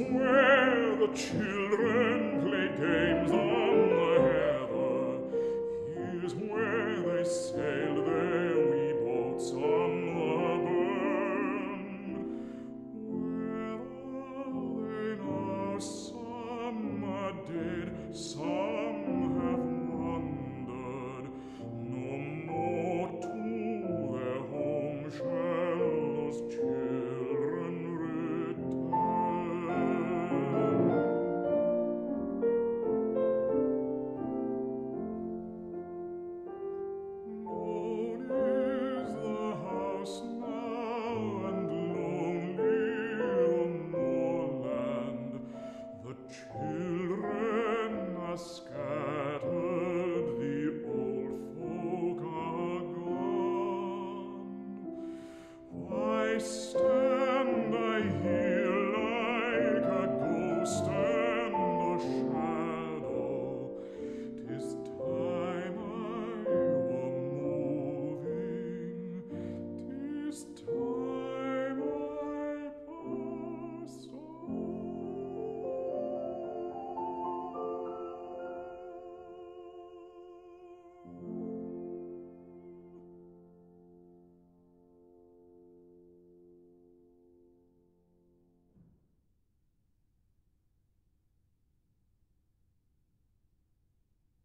Where the children play games on the heather, here's where they sail their wee boats on the burn. Well, they know some are dead, some have wandered, no more to their home shall those children. Stay.